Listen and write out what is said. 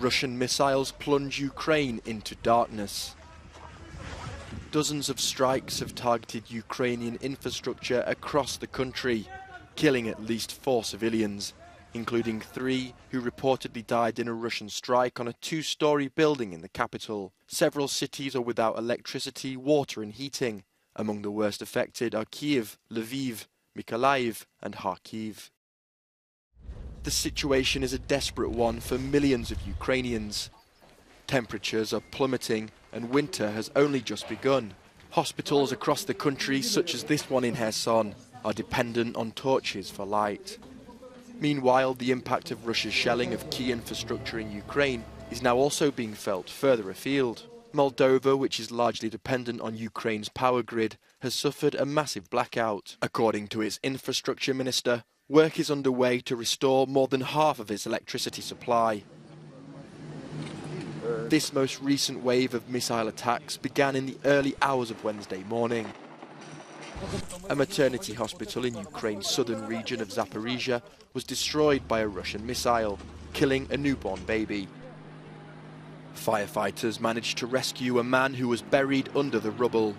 Russian missiles plunge Ukraine into darkness. Dozens of strikes have targeted Ukrainian infrastructure across the country, killing at least 4 civilians, including 3 who reportedly died in a Russian strike on a 2-story building in the capital. Several cities are without electricity, water and heating. Among the worst affected are Kiev, Lviv, Mykolaiv and Kharkiv. The situation is a desperate one for millions of Ukrainians. Temperatures are plummeting and winter has only just begun. Hospitals across the country, such as this one in Kherson, are dependent on torches for light. Meanwhile, the impact of Russia's shelling of key infrastructure in Ukraine is now also being felt further afield. Moldova, which is largely dependent on Ukraine's power grid, has suffered a massive blackout. According to its infrastructure minister, work is underway to restore more than half of its electricity supply. This most recent wave of missile attacks began in the early hours of Wednesday morning. A maternity hospital in Ukraine's southern region of Zaporizhia was destroyed by a Russian missile, killing a newborn baby. Firefighters managed to rescue a man who was buried under the rubble.